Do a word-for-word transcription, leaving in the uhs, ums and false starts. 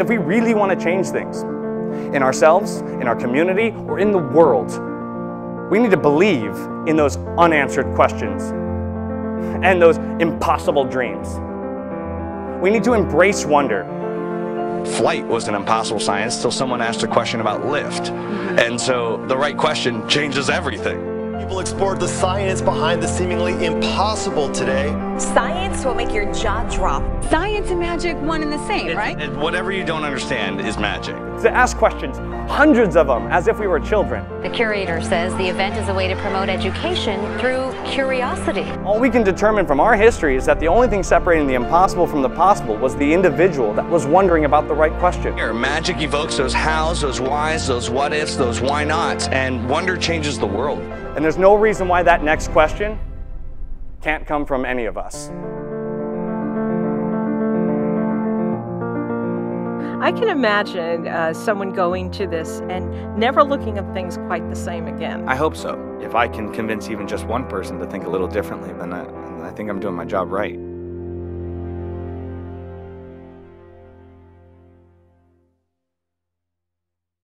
If we really want to change things in ourselves, in our community, or in the world, we need to believe in those unanswered questions and those impossible dreams. We need to embrace wonder. Flight was an impossible science till someone asked a question about lift. And so the right question changes everything. People explored the science behind the seemingly impossible today. Science will make your jaw drop. Science and magic, one and the same, it, right? It, whatever you don't understand is magic. To ask questions, hundreds of them, as if we were children. The curator says the event is a way to promote education through curiosity. All we can determine from our history is that the only thing separating the impossible from the possible was the individual that was wondering about the right question. Here, magic evokes those hows, those whys, those what ifs, those why nots, and wonder changes the world. And there's no reason why that next question can't come from any of us. I can imagine uh, someone going to this and never looking at things quite the same again. I hope so. If I can convince even just one person to think a little differently, then I, I think I'm doing my job right.